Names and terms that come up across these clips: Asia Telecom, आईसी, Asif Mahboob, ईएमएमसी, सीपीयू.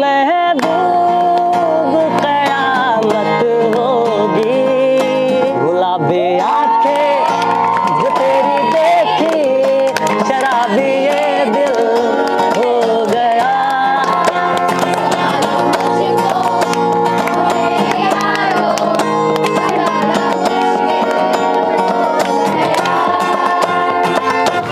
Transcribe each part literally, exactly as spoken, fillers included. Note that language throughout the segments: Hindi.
महबूब कयामत होगी। गुलाबी आंखें जो तेरी देखी, शराबी ये दिल हो गया।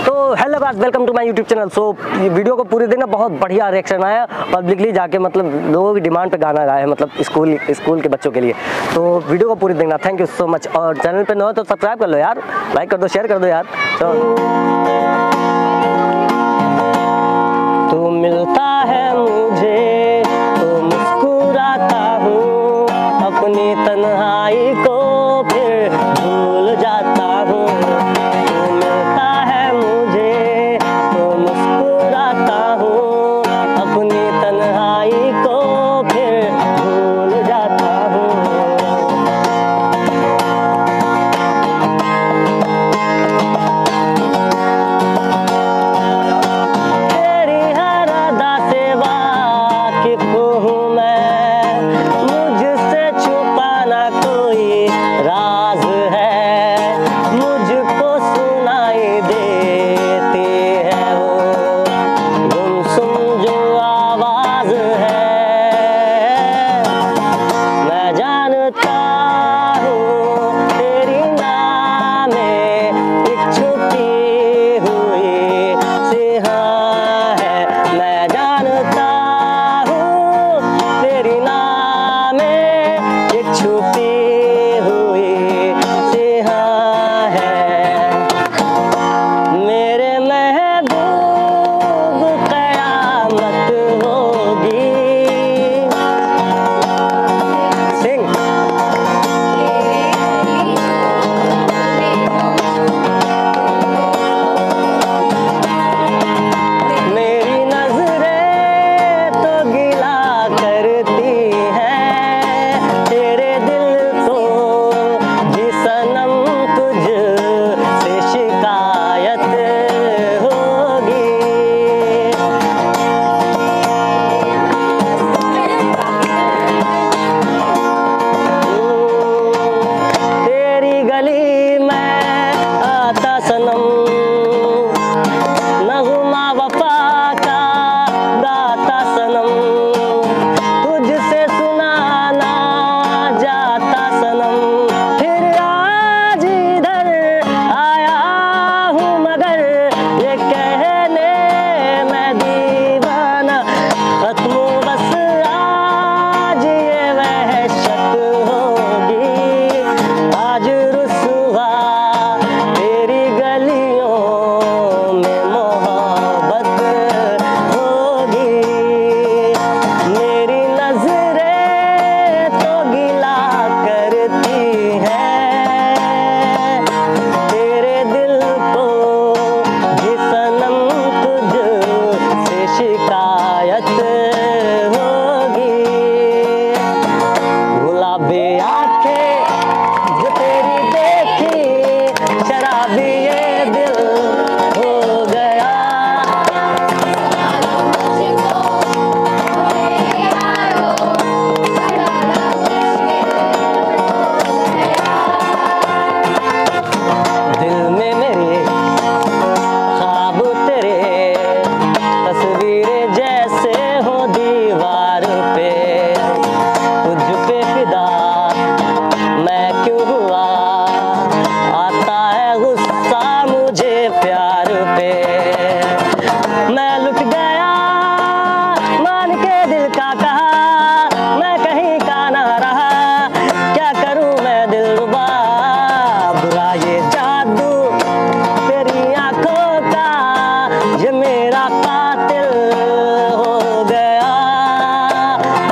तो hello guys, welcome to my YouTube channel. So video को पूरे दिन बहुत बढ़िया रिएक्शन आया, पब्लिकली जाके मतलब लोगों की डिमांड पे गाना गाया है, मतलब स्कूल स्कूल के बच्चों के लिए। तो वीडियो को पूरे देखना, थैंक यू सो मच। और चैनल पे नए हो तो सब्सक्राइब कर लो यार, लाइक कर दो, शेयर कर दो यार। तो, तो मिलता है मुझे तो मुस्कुराता हूँ, अपनी तन्हाई को फिर भूल जाता हूँ। तो मिलता है मुझे तो मुस्कुराता हूँ, अपनी तन्हाई को फिर भूल जाता हूँ। तेरी हर अदा से वाकिफ हूँ मैं, मुझसे छुपा ना कोई राज है। मुझको सुनाई देती है वो गुमसुम जो आवाज है। मैं जानता हूँ तेरी नाम में एक छुपी हुई सिहा है। मैं जानता हूँ तेरी नाम में एक छुपी हुई सिहा है। मेरे महबूब कयामत होगी। सिंह मेरी नजरें तो गिला करती हैं, तेरे दिल को जी सनम तुझसे शिकायत होगी। तेरी गली में आता सनम, नगमा वफा का गाता सनम। तुझसे सुनाना जाता सनम, फिर आज इधर आया हूँ मगर ये कहने मैं दीवाना। खत्म बस आज ये वहशत होगी, आज रुसवा तेरी गलियों में मोहब्बत होगी। मेरी नजरें तो गिला करती हैं, तेरे दिल को ये सनम तुझसे शिकायत होगी। गुलाबी आंखें जो तेरी देखी, शराबी ये दिल हो गया। दिल में मेरे ख्वाब तेरे, तस्वीरें जैसे हो दीवार पे। तुझ पे फिदा मैं क्यों हुआ, आता है गुस्सा मुझे प्यार पे। मैं लुट गया मान के दिल का कहा, मैं कहीं का ना रहा। क्या करूं मैं दिलरुबा, बुरा ये जादू तेरी आंखों का, ये मेरा कातिल हो गया।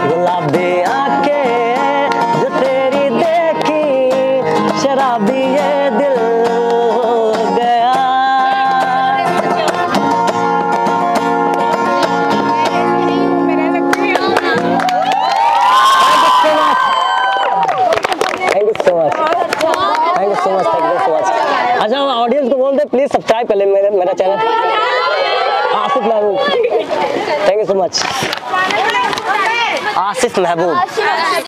गुलाबी आंखें जो तेरी देखी, शराबी ये दिल हो गया। Thank you so much, thank you so much, thank you so much. अच्छा, हम ऑडियंस को बोल दे प्लीज सब्सक्राइब कर ले मेरा मेरा channel Asif Mehboob. Thank you. Thank you so much. Asif Mehboob.